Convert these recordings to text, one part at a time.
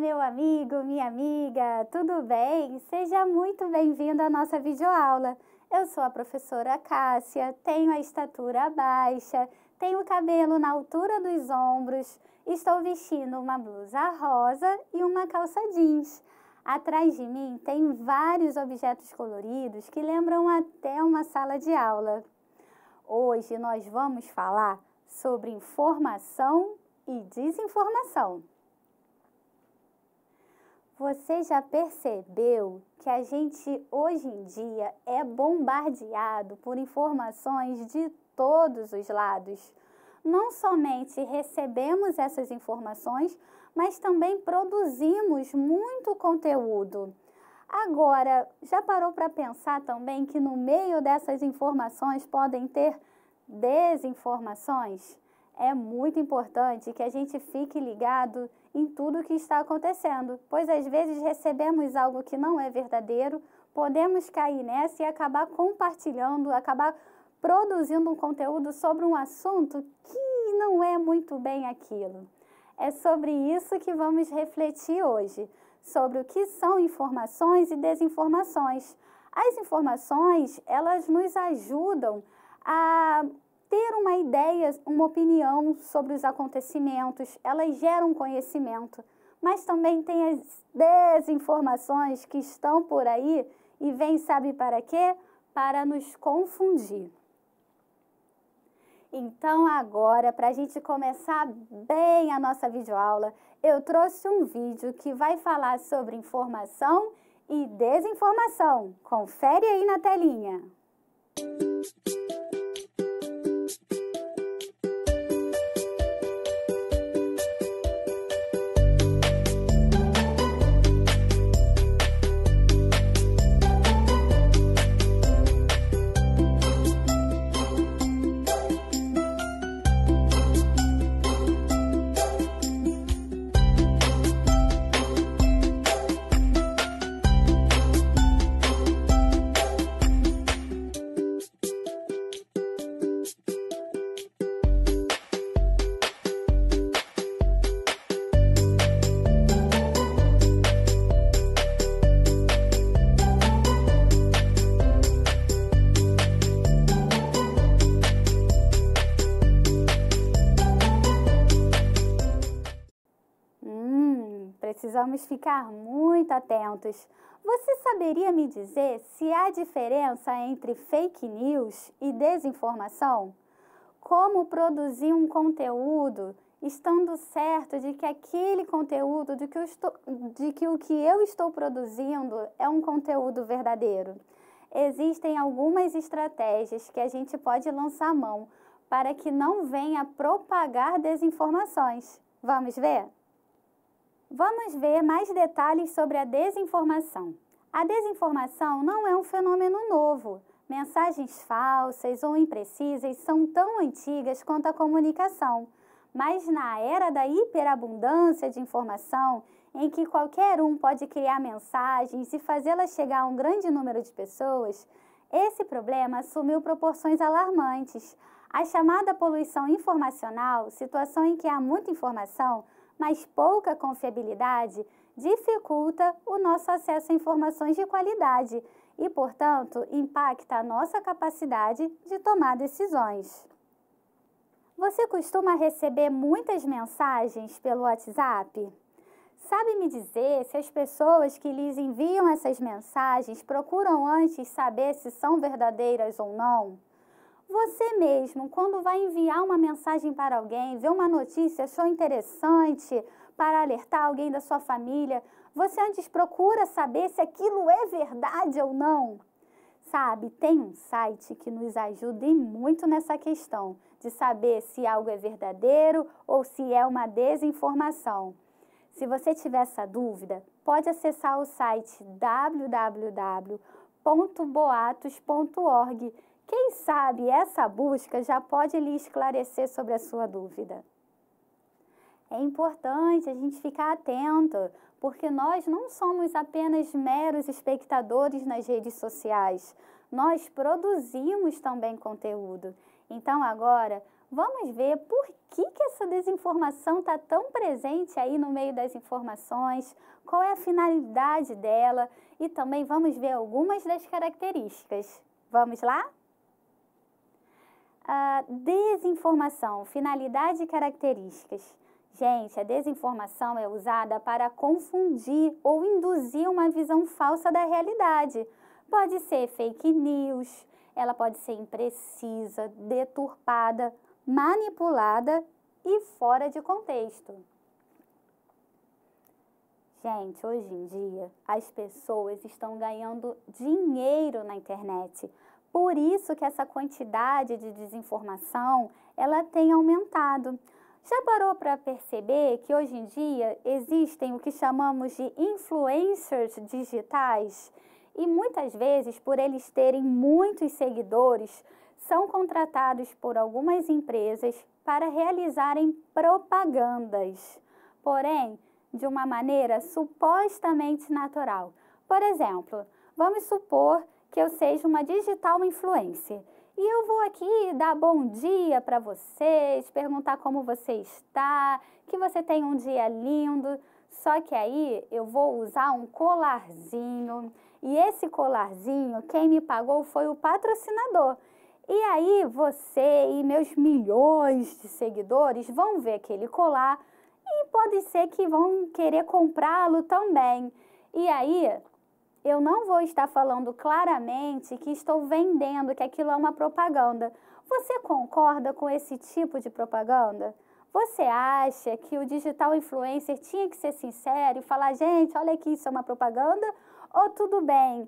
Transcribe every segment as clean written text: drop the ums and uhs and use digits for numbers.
Olá, meu amigo, minha amiga, tudo bem? Seja muito bem-vindo à nossa videoaula. Eu sou a professora Cássia, tenho a estatura baixa, tenho o cabelo na altura dos ombros, estou vestindo uma blusa rosa e uma calça jeans. Atrás de mim tem vários objetos coloridos que lembram até uma sala de aula. Hoje nós vamos falar sobre informação e desinformação. Você já percebeu que a gente hoje em dia é bombardeado por informações de todos os lados? Não somente recebemos essas informações, mas também produzimos muito conteúdo. Agora, já parou para pensar também que no meio dessas informações podem ter desinformações? É muito importante que a gente fique ligado em tudo o que está acontecendo, pois às vezes recebemos algo que não é verdadeiro, podemos cair nessa e acabar compartilhando, acabar produzindo um conteúdo sobre um assunto que não é muito bem aquilo. É sobre isso que vamos refletir hoje, sobre o que são informações e desinformações. As informações, elas nos ajudam a ter uma ideia, uma opinião sobre os acontecimentos, elas geram conhecimento, mas também tem as desinformações que estão por aí e vêm, sabe para quê? Para nos confundir. Então agora, para a gente começar bem a nossa videoaula, eu trouxe um vídeo que vai falar sobre informação e desinformação. Confere aí na telinha. Precisamos ficar muito atentos. Você saberia me dizer se há diferença entre fake news e desinformação? Como produzir um conteúdo estando certo de que aquele conteúdo, de que o que eu estou produzindo é um conteúdo verdadeiro? Existem algumas estratégias que a gente pode lançar mão para que não venha propagar desinformações. Vamos ver? Vamos ver mais detalhes sobre a desinformação. A desinformação não é um fenômeno novo. Mensagens falsas ou imprecisas são tão antigas quanto a comunicação. Mas na era da hiperabundância de informação, em que qualquer um pode criar mensagens e fazê-las chegar a um grande número de pessoas, esse problema assumiu proporções alarmantes. A chamada poluição informacional, situação em que há muita informação, mas pouca confiabilidade, dificulta o nosso acesso a informações de qualidade e, portanto, impacta a nossa capacidade de tomar decisões. Você costuma receber muitas mensagens pelo WhatsApp? Sabe me dizer se as pessoas que lhes enviam essas mensagens procuram antes saber se são verdadeiras ou não? Você mesmo, quando vai enviar uma mensagem para alguém, vê uma notícia, achou interessante para alertar alguém da sua família, você antes procura saber se aquilo é verdade ou não? Sabe, tem um site que nos ajuda muito nessa questão de saber se algo é verdadeiro ou se é uma desinformação. Se você tiver essa dúvida, pode acessar o site www.boatos.org.br. Quem sabe essa busca já pode lhe esclarecer sobre a sua dúvida. É importante a gente ficar atento, porque nós não somos apenas meros espectadores nas redes sociais. Nós produzimos também conteúdo. Então agora, vamos ver por que essa desinformação está tão presente aí no meio das informações, qual é a finalidade dela e também vamos ver algumas das características. Vamos lá? Desinformação, finalidade e características. Gente, a desinformação é usada para confundir ou induzir uma visão falsa da realidade. Pode ser fake news, ela pode ser imprecisa, deturpada, manipulada e fora de contexto. Gente, hoje em dia, as pessoas estão ganhando dinheiro na internet. Por isso que essa quantidade de desinformação, ela tem aumentado. Já parou para perceber que hoje em dia existem o que chamamos de influencers digitais? E muitas vezes, por eles terem muitos seguidores, são contratados por algumas empresas para realizarem propagandas. Porém, de uma maneira supostamente natural. Por exemplo, vamos supor que eu seja uma digital influencer e eu vou aqui dar bom dia para vocês, perguntar como você está, que você tem um dia lindo, só que aí eu vou usar um colarzinho e esse colarzinho quem me pagou foi o patrocinador. E aí você e meus milhões de seguidores vão ver aquele colar e pode ser que vão querer comprá-lo também. E aí, eu não vou estar falando claramente que estou vendendo, que aquilo é uma propaganda. Você concorda com esse tipo de propaganda? Você acha que o digital influencer tinha que ser sincero e falar, gente, olha aqui, isso é uma propaganda? Ou tudo bem,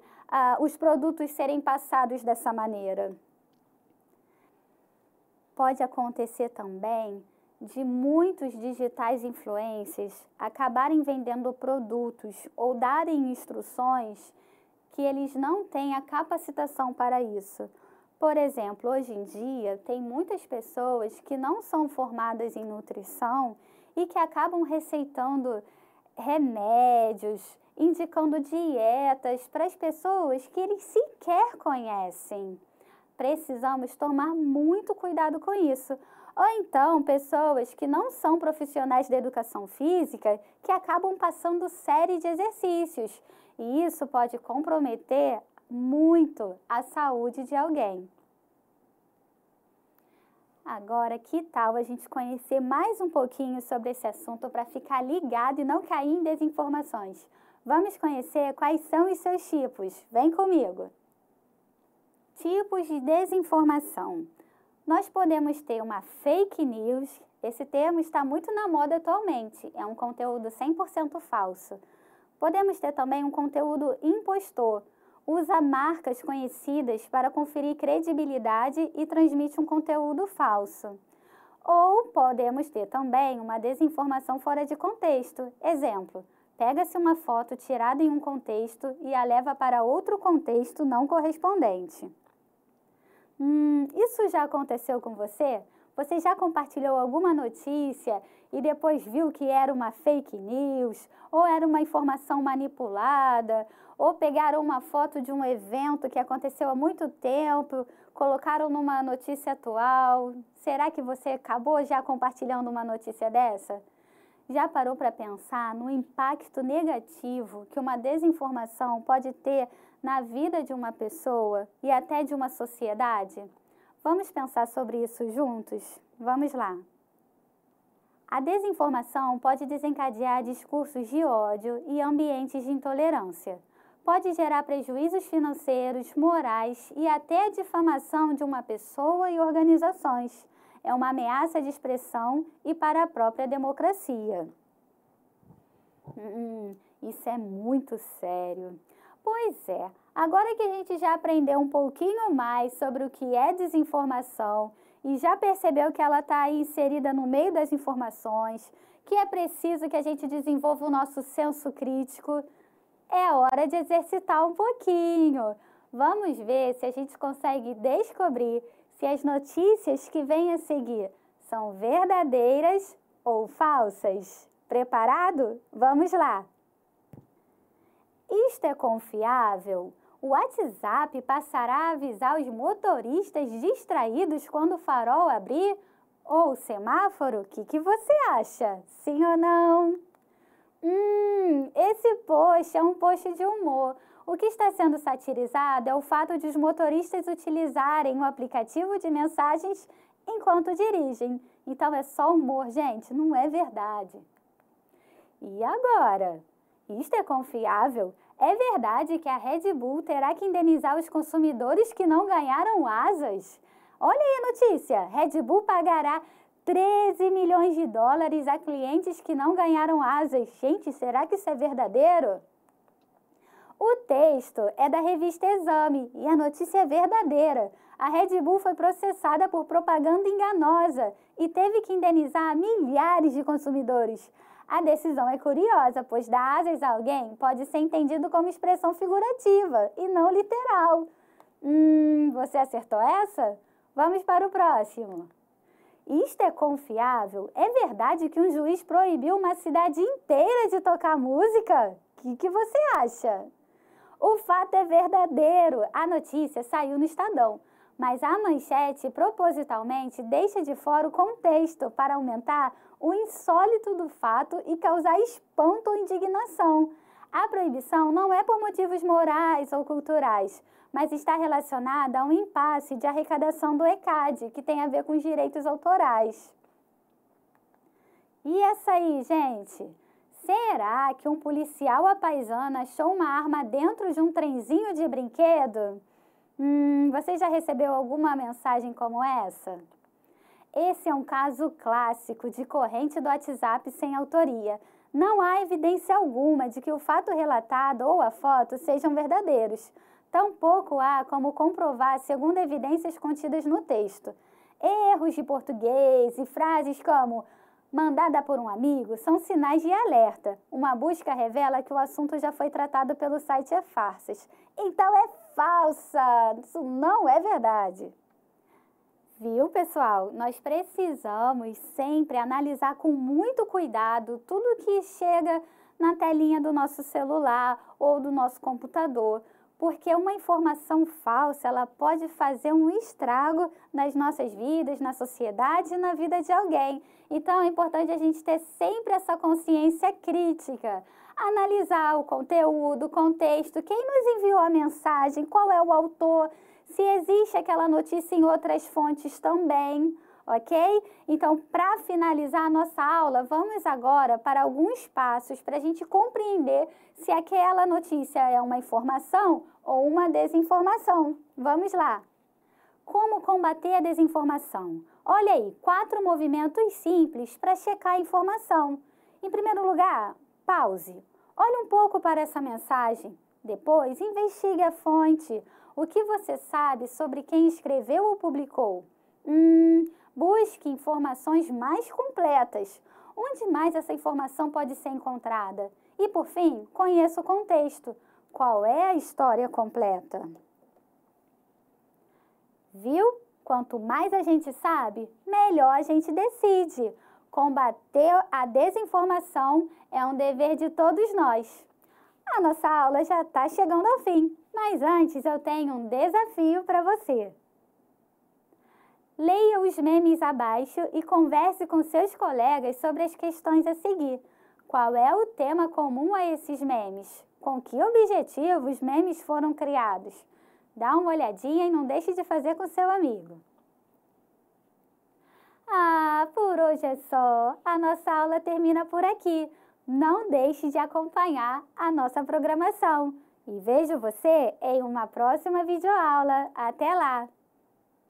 os produtos serem passados dessa maneira? Pode acontecer também de muitos digitais influencers acabarem vendendo produtos ou darem instruções que eles não têm a capacitação para isso. Por exemplo, hoje em dia tem muitas pessoas que não são formadas em nutrição e que acabam receitando remédios, indicando dietas para as pessoas que eles sequer conhecem. Precisamos tomar muito cuidado com isso. Ou então, pessoas que não são profissionais da educação física, que acabam passando série de exercícios. E isso pode comprometer muito a saúde de alguém. Agora, que tal a gente conhecer mais um pouquinho sobre esse assunto para ficar ligado e não cair em desinformações? Vamos conhecer quais são os seus tipos. Vem comigo! Tipos de desinformação. Nós podemos ter uma fake news, esse termo está muito na moda atualmente, é um conteúdo 100% falso. Podemos ter também um conteúdo impostor, usa marcas conhecidas para conferir credibilidade e transmite um conteúdo falso. Ou podemos ter também uma desinformação fora de contexto, exemplo, pega-se uma foto tirada em um contexto e a leva para outro contexto não correspondente. Isso já aconteceu com você? Você já compartilhou alguma notícia e depois viu que era uma fake news, ou era uma informação manipulada, ou pegaram uma foto de um evento que aconteceu há muito tempo, colocaram numa notícia atual? Será que você acabou já compartilhando uma notícia dessa? Já parou para pensar no impacto negativo que uma desinformação pode ter na vida de uma pessoa e até de uma sociedade? Vamos pensar sobre isso juntos? Vamos lá! A desinformação pode desencadear discursos de ódio e ambientes de intolerância. Pode gerar prejuízos financeiros, morais e até a difamação de uma pessoa e organizações. É uma ameaça de expressão e para a própria democracia. Isso é muito sério. Pois é, agora que a gente já aprendeu um pouquinho mais sobre o que é desinformação e já percebeu que ela está inserida no meio das informações, que é preciso que a gente desenvolva o nosso senso crítico, é hora de exercitar um pouquinho. Vamos ver se a gente consegue descobrir se as notícias que vêm a seguir são verdadeiras ou falsas. Preparado? Vamos lá! Isto é confiável? O WhatsApp passará a avisar os motoristas distraídos quando o farol abrir? ou semáforo, o que você acha? Sim ou não? Esse post é um post de humor. O que está sendo satirizado é o fato de os motoristas utilizarem o aplicativo de mensagens enquanto dirigem. Então é só humor, gente, não é verdade. E agora? Isto é confiável? É verdade que a Red Bull terá que indenizar os consumidores que não ganharam asas? Olha aí a notícia, Red Bull pagará 13 milhões de dólares a clientes que não ganharam asas. Gente, será que isso é verdadeiro? O texto é da revista Exame e a notícia é verdadeira. A Red Bull foi processada por propaganda enganosa e teve que indenizar milhares de consumidores. A decisão é curiosa, pois dar asas a alguém pode ser entendido como expressão figurativa e não literal. Você acertou essa? Vamos para o próximo. Isto é confiável? É verdade que um juiz proibiu uma cidade inteira de tocar música? O que você acha? O fato é verdadeiro. A notícia saiu no Estadão, mas a manchete propositalmente deixa de fora o contexto para aumentar o insólito do fato e causar espanto ou indignação. A proibição não é por motivos morais ou culturais, mas está relacionada a um impasse de arrecadação do ECAD, que tem a ver com os direitos autorais. E essa aí, gente? Será que um policial à paisana achou uma arma dentro de um trenzinho de brinquedo? Você já recebeu alguma mensagem como essa? Esse é um caso clássico de corrente do WhatsApp sem autoria. Não há evidência alguma de que o fato relatado ou a foto sejam verdadeiros. Tampouco há como comprovar segundo evidências contidas no texto. Erros de português e frases como mandada por um amigo são sinais de alerta. Uma busca revela que o assunto já foi tratado pelo site É Farsas. Então é falsa! Isso não é verdade! Viu, pessoal? Nós precisamos sempre analisar com muito cuidado tudo que chega na telinha do nosso celular ou do nosso computador, porque uma informação falsa, ela pode fazer um estrago nas nossas vidas, na sociedade e na vida de alguém. Então é importante a gente ter sempre essa consciência crítica, analisar o conteúdo, o contexto, quem nos enviou a mensagem, qual é o autor, se existe aquela notícia em outras fontes também, ok? Então, para finalizar a nossa aula, vamos agora para alguns passos para a gente compreender se aquela notícia é uma informação ou uma desinformação. Vamos lá! Como combater a desinformação? Olha aí, 4 movimentos simples para checar a informação. Em primeiro lugar, pause. Olhe um pouco para essa mensagem. Depois, investigue a fonte. O que você sabe sobre quem escreveu ou publicou? Busque informações mais completas. Onde mais essa informação pode ser encontrada? E, por fim, conheça o contexto. Qual é a história completa? Viu? Quanto mais a gente sabe, melhor a gente decide. Combater a desinformação é um dever de todos nós. A nossa aula já está chegando ao fim, mas antes eu tenho um desafio para você. Leia os memes abaixo e converse com seus colegas sobre as questões a seguir. Qual é o tema comum a esses memes? Com que objetivo os memes foram criados? Dá uma olhadinha e não deixe de fazer com seu amigo. Ah, por hoje é só. A nossa aula termina por aqui. Não deixe de acompanhar a nossa programação. E vejo você em uma próxima videoaula. Até lá!